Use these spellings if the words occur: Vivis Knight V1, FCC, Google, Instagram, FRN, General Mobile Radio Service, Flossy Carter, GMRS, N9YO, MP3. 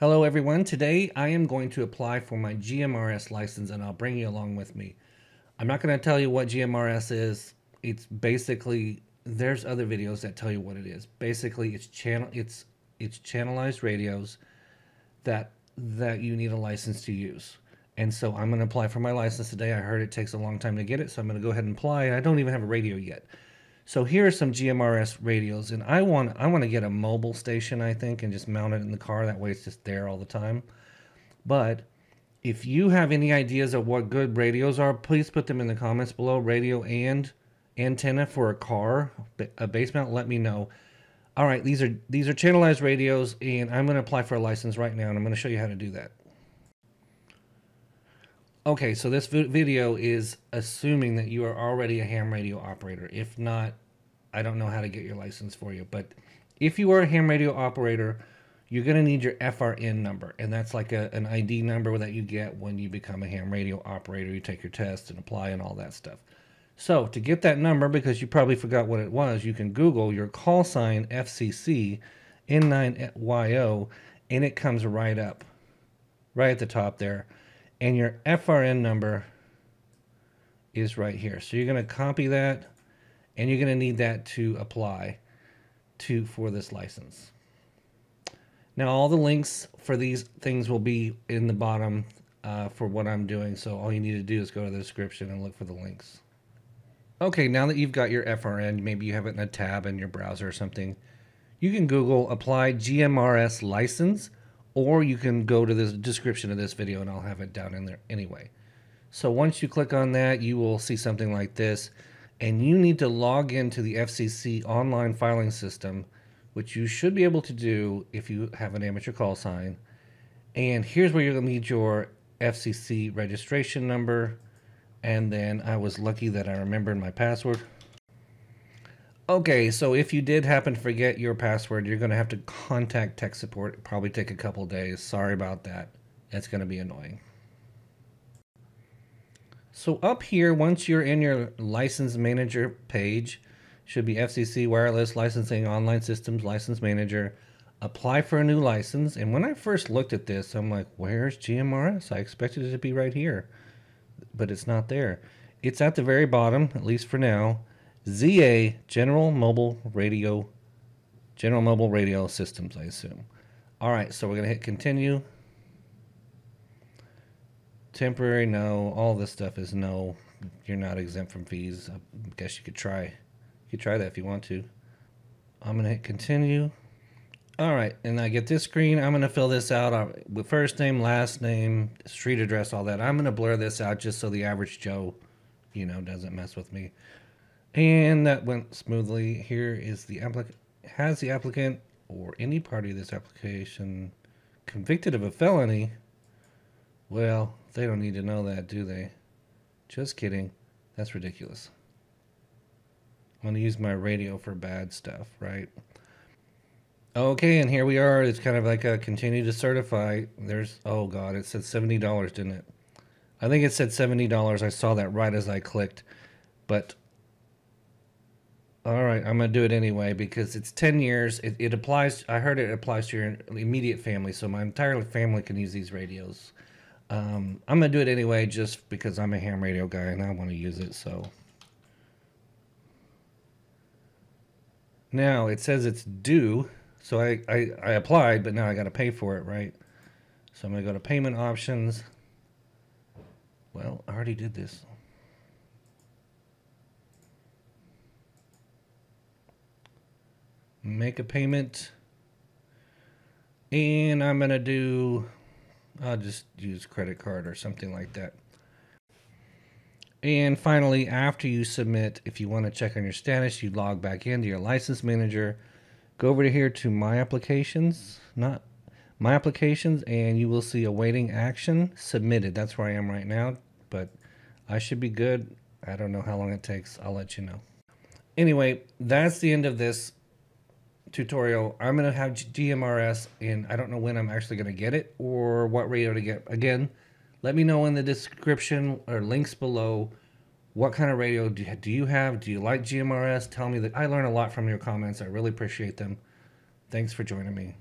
Hello everyone, today I am going to apply for my GMRS license and I'll bring you along with me. I'm not going to tell you what GMRS is. It's basically, there's other videos that tell you what it is. Basically it's channelized radios that you need a license to use. And so I'm going to apply for my license today. I heard it takes a long time to get it, so I'm going to go ahead and apply. I don't even have a radio yet. So here are some GMRS radios, and I want to get a mobile station, I think, and just mount it in the car. That way it's just there all the time. But if you have any ideas of what good radios are, please put them in the comments below. Radio and antenna for a car, a base mount, let me know. All right, these are channelized radios, and I'm going to apply for a license right now, and I'm going to show you how to do that. Okay, so this video is assuming that you are already a ham radio operator. If not, I don't know how to get your license for you. But if you are a ham radio operator, you're going to need your FRN number. And that's like an ID number that you get when you become a ham radio operator. You take your test and apply and all that stuff. So to get that number, because you probably forgot what it was, you can Google your call sign FCC N9YO, and it comes right up, right at the top there. And your FRN number is right here. So you're going to copy that, and you're going to need that to apply for this license. Now all the links for these things will be in the bottom for what I'm doing. So all you need to do is go to the description and look for the links. Okay, now that you've got your FRN, maybe you have it in a tab in your browser or something, you can Google apply GMRS license. Or you can go to the description of this video and I'll have it down in there anyway. So once you click on that, you will see something like this, and you need to log into the FCC online filing system, which you should be able to do if you have an amateur call sign. And here's where you're going to need your FCC registration number. And then I was lucky that I remembered my password. Okay, so if you did happen to forget your password, you're going to have to contact tech support. It'll probably take a couple days. Sorry about that. It's going to be annoying. So up here, once you're in your license manager page, should be FCC wireless licensing online systems license manager, apply for a new license. And when I first looked at this, I'm like, where's GMRS? I expected it to be right here, but it's not there. It's at the very bottom, at least for now. ZA, General Mobile Radio Systems, I assume. All right, so we're going to hit continue. Temporary, no. All this stuff is no. You're not exempt from fees. I guess you could try. You could try that if you want to. I'm going to hit continue. All right, and I get this screen. I'm going to fill this out with first name, last name, street address, all that. I'm going to blur this out just so the average Joe, you know, doesn't mess with me. And that went smoothly. Here is the applicant. Has the applicant or any party of this application convicted of a felony? Well, they don't need to know that, do they? Just kidding. That's ridiculous. I'm going to use my radio for bad stuff, right? Okay, and here we are. It's kind of like a continue to certify. There's, oh God, it said $70, didn't it? I think it said $70. I saw that right as I clicked, but all right, I'm going to do it anyway because it's 10 years. It applies. I heard it applies to your immediate family, so my entire family can use these radios. I'm going to do it anyway just because I'm a ham radio guy and I want to use it. So now it says it's due, so I applied, but now I got to pay for it, right? So I'm going to go to payment options. Well, I already did this. Make a payment, and I'm gonna do, I'll just use credit card or something like that. And finally, after you submit, if you want to check on your status, you log back into your license manager, go over to here to my applications, not my applications, and you will see awaiting action submitted. That's where I am right now, but I should be good. I don't know how long it takes. I'll let you know. Anyway, that's the end of this tutorial. I'm going to have GMRS, and I don't know when I'm actually going to get it or what radio to get. Again, let me know in the description or links below what kind of radio do you have. Do you like GMRS? Tell me that. I learn a lot from your comments. I really appreciate them. Thanks for joining me.